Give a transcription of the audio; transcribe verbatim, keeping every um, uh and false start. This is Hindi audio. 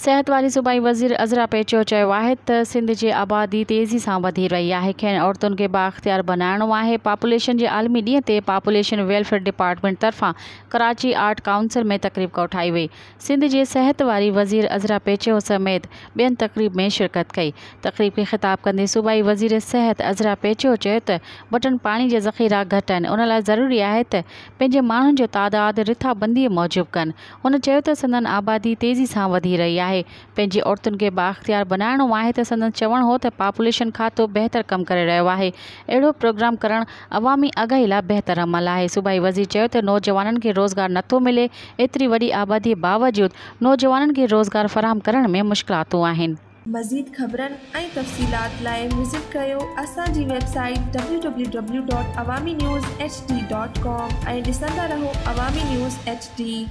सेहत वाली सूबाई वजीर अज़रा पेचो चयो आहे त सिंध जी आबादी तेज़ी सां वधी रही आहे। खेनि औरतुनि खे बाख्तियार बनाइणो आहे। पॉपुलेशन जे आलमी ॾींहं ते पॉपुलेशन वेलफेयर डिपार्टमेंट तरफ़ां कराची आर्ट काउंसिल में तकरीब कोठाई हुई। सिंध जे सेहत वारी वज़ीर अज़रा पेचो समेत ॿियनि तकरीब में शिरकत कई। तकरीब खे ख़िताब कंदे सूबाई वज़ीर सेहत अज़रा पेचो चयो त बटन पाणी जा ज़ख़ीरा घटि आहिनि, उन लाइ ज़रूरी आहे त पंहिंजे माण्हुनि जो तादाद रिथाबंदीअ मूजिबि कनि। हुन चयो त संदन आबादी तेज़ी सां वधी रही आहे। पंहिंजी औरतुनि खे बाख्तियार बनाइणो आहे त संदन चवण हो त पॉपुलेशन खातो बेहतर कम करे रहियो आहे। अहिड़ो प्रोग्राम करणु अवामी अॻाई लाइ बेहतर अमल आहे। सूबाई वज़ीर चयो त नौजवाननि खे रोज़गार नथो मिले। एतिरी वॾी आबादी बावजूद नौजवाननि खे रोज़गार फराहम करण में मुश्किलातूं आहिनि। मज़ीद ख़बरनि ऐं तफ़सीलात लाइ विज़िट कयो असांजी website W W W dot Awami news H D dot com ऐं ॾिसंदा रहो अवामी न्यूज़ एच डी।